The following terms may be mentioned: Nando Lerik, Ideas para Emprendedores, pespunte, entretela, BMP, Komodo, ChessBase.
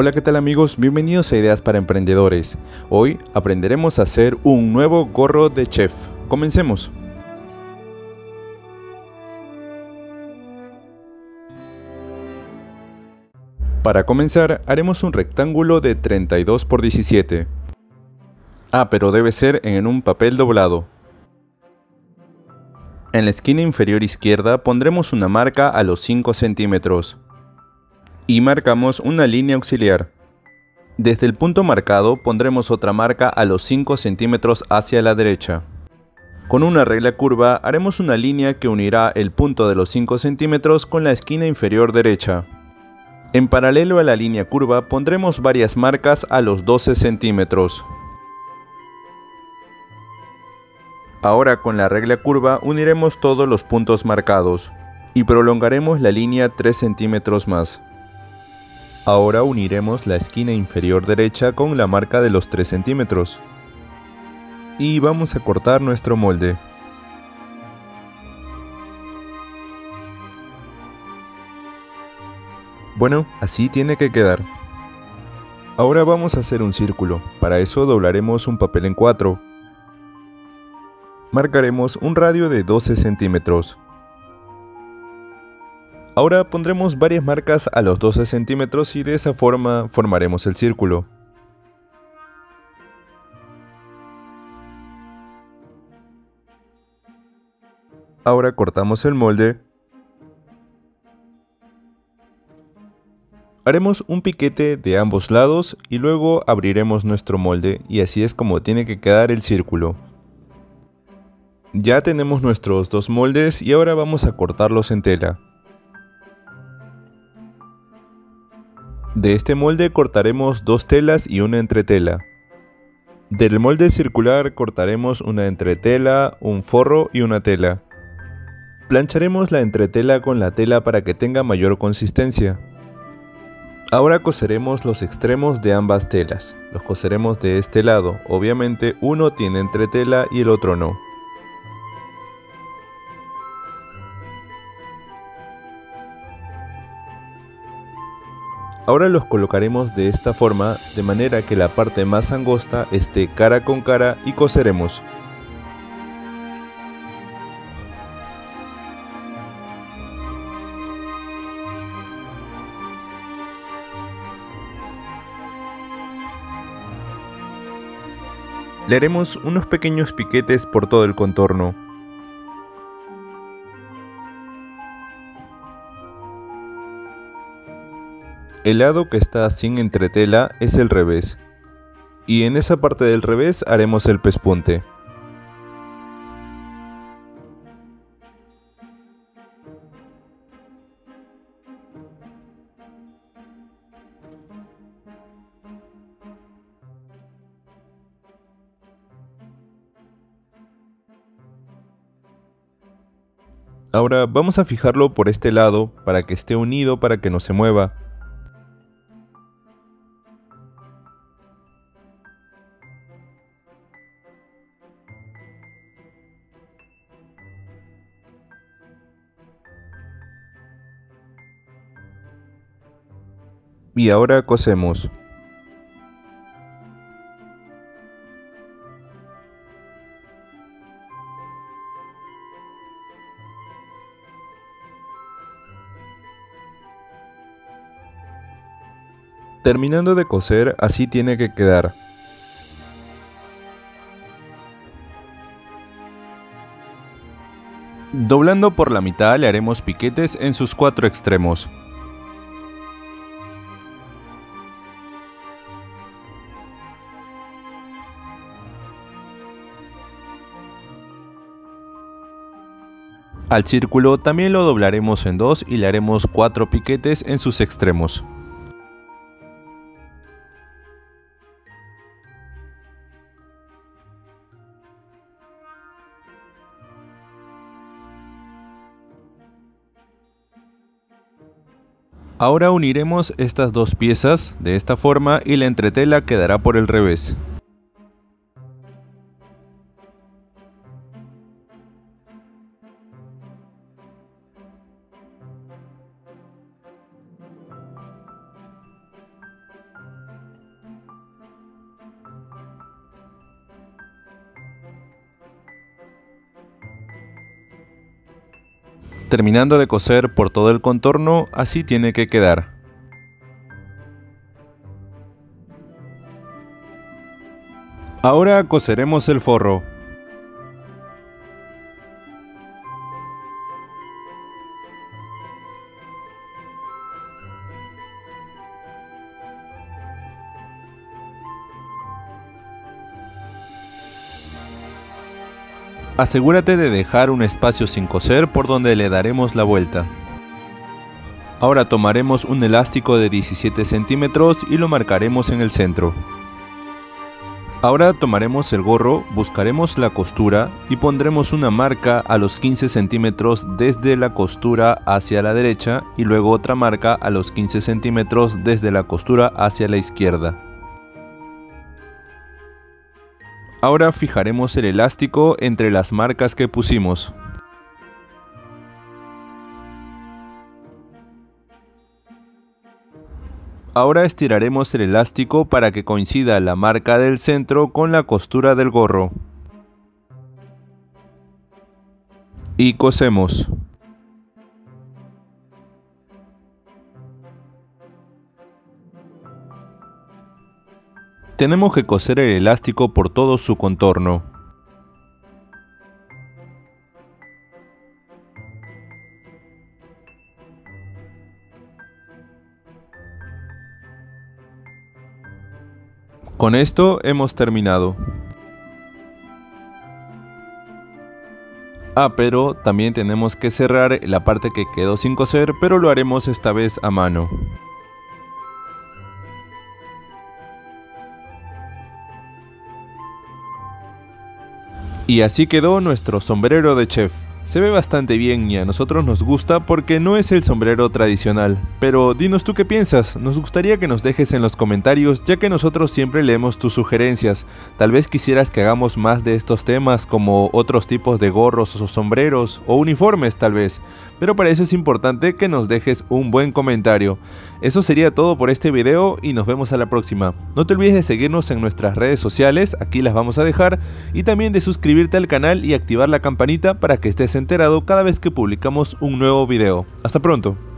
Hola, ¿qué tal amigos? Bienvenidos a Ideas para Emprendedores. Hoy aprenderemos a hacer un nuevo gorro de chef. Comencemos. Para comenzar, haremos un rectángulo de 32 por 17. Pero debe ser en un papel doblado. En la esquina inferior izquierda pondremos una marca a los 5 centímetros y marcamos una línea auxiliar. Desde el punto marcado pondremos otra marca a los 5 centímetros hacia la derecha. Con una regla curva haremos una línea que unirá el punto de los 5 centímetros con la esquina inferior derecha. En paralelo a la línea curva pondremos varias marcas a los 12 centímetros. Ahora con la regla curva uniremos todos los puntos marcados y prolongaremos la línea 3 centímetros más. Ahora uniremos la esquina inferior derecha con la marca de los 3 centímetros y vamos a cortar nuestro molde. Bueno, así tiene que quedar. Ahora vamos a hacer un círculo. Para eso doblaremos un papel en 4. Marcaremos un radio de 12 centímetros. Ahora pondremos varias marcas a los 12 centímetros y de esa forma formaremos el círculo. Ahora cortamos el molde. Haremos un piquete de ambos lados y luego abriremos nuestro molde y así es como tiene que quedar el círculo. Ya tenemos nuestros dos moldes y ahora vamos a cortarlos en tela. De este molde cortaremos dos telas y una entretela. Del molde circular cortaremos una entretela, un forro y una tela. Plancharemos la entretela con la tela para que tenga mayor consistencia. Ahora coseremos los extremos de ambas telas. Los coseremos de este lado. Obviamente uno tiene entretela y el otro no. Ahora los colocaremos de esta forma, de manera que la parte más angosta esté cara con cara y coseremos. Le haremos unos pequeños piquetes por todo el contorno. El lado que está sin entretela es el revés, y en esa parte del revés haremos el pespunte. Ahora vamos a fijarlo por este lado para que esté unido, para que no se mueva. Y ahora cosemos. Terminando de coser, así tiene que quedar. Doblando por la mitad le haremos piquetes en sus 4 extremos. Al círculo también lo doblaremos en 2 y le haremos 4 piquetes en sus extremos. Ahora uniremos estas dos piezas de esta forma y la entretela quedará por el revés. terminando de coser por todo el contorno, así tiene que quedar. Ahora coseremos el forro. Asegúrate de dejar un espacio sin coser por donde le daremos la vuelta. Ahora tomaremos un elástico de 17 centímetros y lo marcaremos en el centro. Ahora tomaremos el gorro, buscaremos la costura y pondremos una marca a los 15 centímetros desde la costura hacia la derecha y luego otra marca a los 15 centímetros desde la costura hacia la izquierda. Ahora fijaremos el elástico entre las marcas que pusimos. Ahora estiraremos el elástico para que coincida la marca del centro con la costura del gorro. Y cosemos. Tenemos que coser el elástico por todo su contorno. Con esto hemos terminado. Pero también tenemos que cerrar la parte que quedó sin coser, pero lo haremos esta vez a mano. Y así quedó nuestro sombrero de chef. Se ve bastante bien y a nosotros nos gusta porque no es el sombrero tradicional. Pero dinos tú qué piensas, nos gustaría que nos dejes en los comentarios ya que nosotros siempre leemos tus sugerencias. Tal vez quisieras que hagamos más de estos temas como otros tipos de gorros o sombreros o uniformes tal vez. Pero para eso es importante que nos dejes un buen comentario. Eso sería todo por este video y nos vemos a la próxima. No te olvides de seguirnos en nuestras redes sociales, aquí las vamos a dejar, y también de suscribirte al canal y activar la campanita para que estés enterado cada vez que publicamos un nuevo video. Hasta pronto.